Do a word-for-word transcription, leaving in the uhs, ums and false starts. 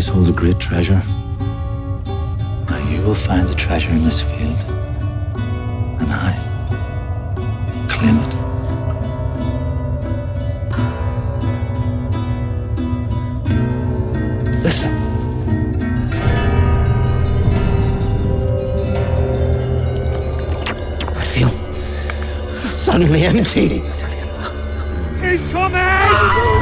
place holds a great treasure. Now you will find the treasure in this field, and I claim it. Listen. I feel suddenly empty. He's coming!